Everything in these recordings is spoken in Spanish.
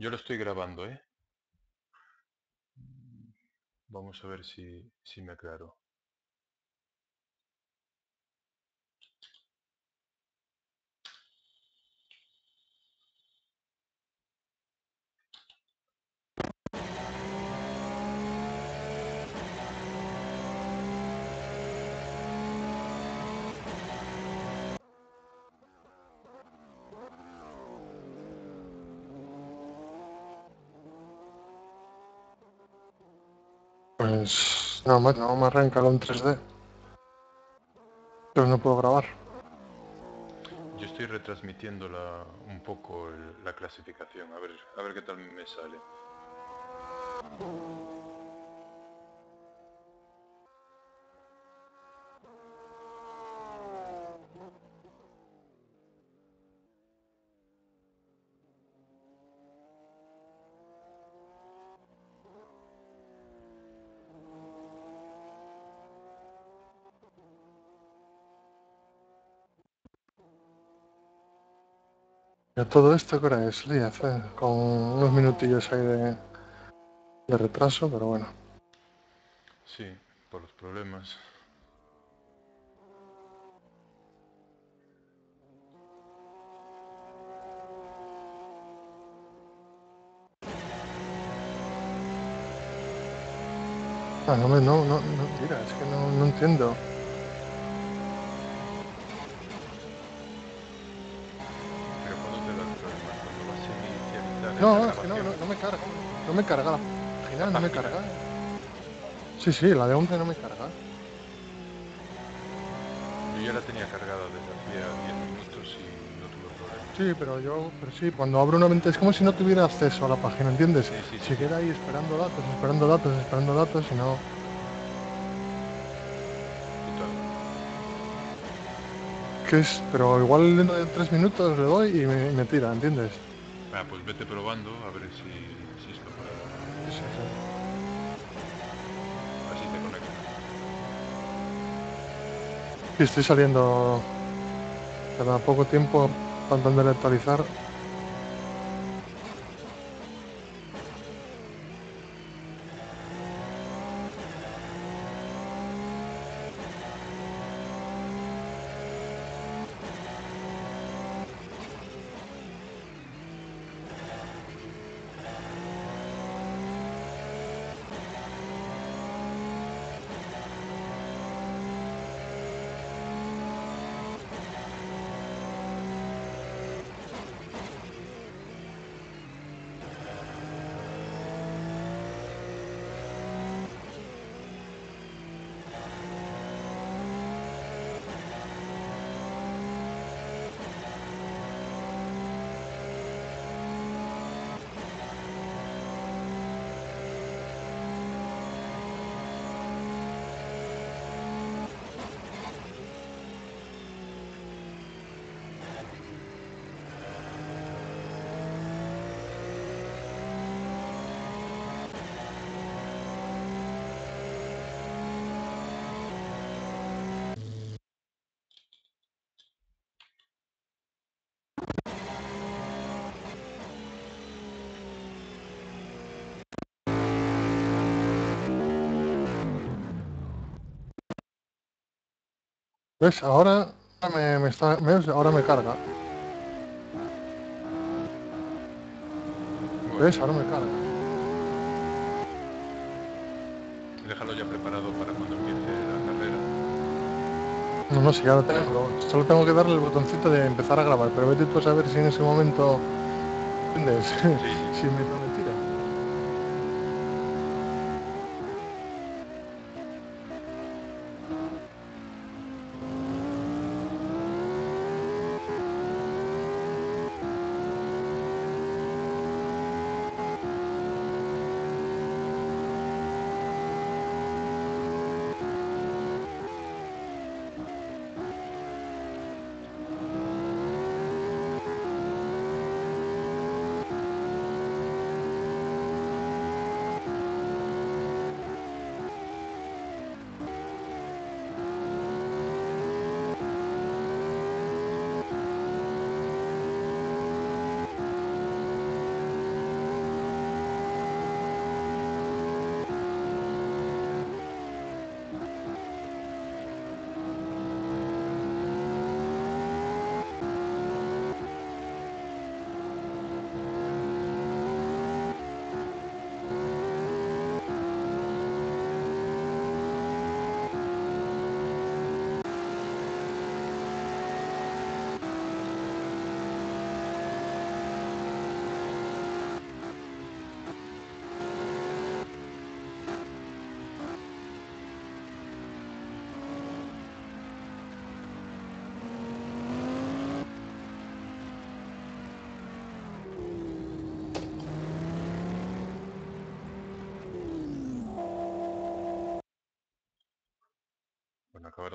Yo lo estoy grabando, ¿eh? Vamos a ver si me aclaro. Pues... no, macho, no me arranca lo en 3D. Pero no puedo grabar. Yo estoy retransmitiendo un poco la clasificación, a ver qué tal me sale. Todo esto que ahora es Líaz, con unos minutillos ahí de retraso, pero bueno. Sí, por los problemas. Ah, no, mira, es que no entiendo. No, es que no me carga. No me carga la página, no me carga. Sí, la de 11 no me carga. Yo ya la tenía cargada desde hacía 10 minutos y no tuve problemas. Sí, pero sí, cuando abro una ventana es como si no tuviera acceso a la página, ¿entiendes? Sí. Se queda ahí esperando datos y no... Total. ¿Qué es? Pero igual dentro de 3 minutos le doy y me tira, ¿entiendes? Ah, pues vete probando, a ver si es capaz. Sí. Así te conectas. Sí, estoy saliendo cada poco tiempo tratando de actualizar. ¿Ves? Ahora me carga. Bueno. ¿Ves? Ahora me carga. Déjalo ya preparado para cuando empiece la carrera. No, si ya lo tengo. Solo tengo que darle el botoncito de empezar a grabar, pero vete tú a saber si en ese momento... ¿Entiendes? Sí. Si me tira.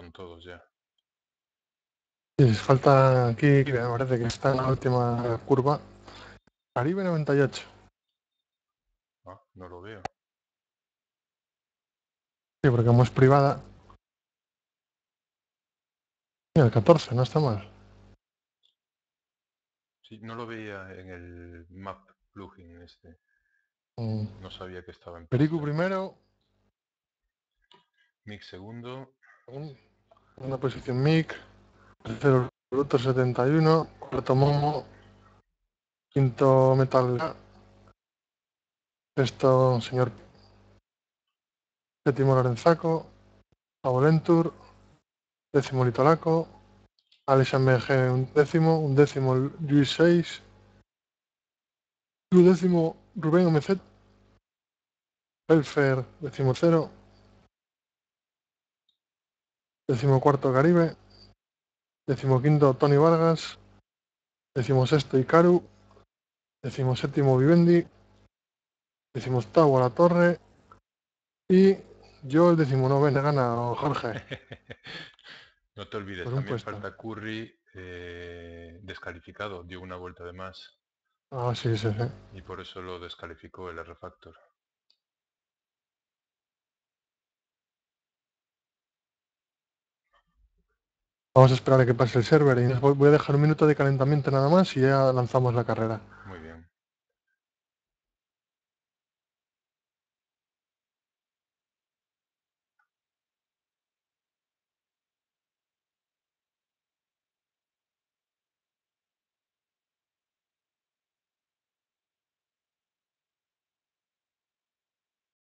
están todos ya. Sí, falta aquí, me parece que está en la última curva. Caribe 98. Ah, no lo veo. Sí, porque como es privada. Mira, el 14, no está mal. Sí, no lo veía en el map plugin este. No sabía que estaba en... Perico primero. Mick segundo. Segunda posición Mick. Tercero Bruto 71. Cuarto Momo. Quinto Metal. Sexto señor. Séptimo Lorenzaco. Abolentur. Décimo Litolaco. Alex MG un décimo Luis 6. Duodécimo Rubén Omezet. Belfer 10º. 14º Caribe. 15º Tony Vargas. 16º Icaru. 17º Vivendi. 18º La Torre. Y yo el 19º gana Jorge. No te olvides, también puesto. Falta Curry descalificado, dio una vuelta de más. Ah, sí. Y por eso lo descalificó el R-Factor. Vamos a esperar a que pase el server y voy a dejar un minuto de calentamiento nada más y ya lanzamos la carrera.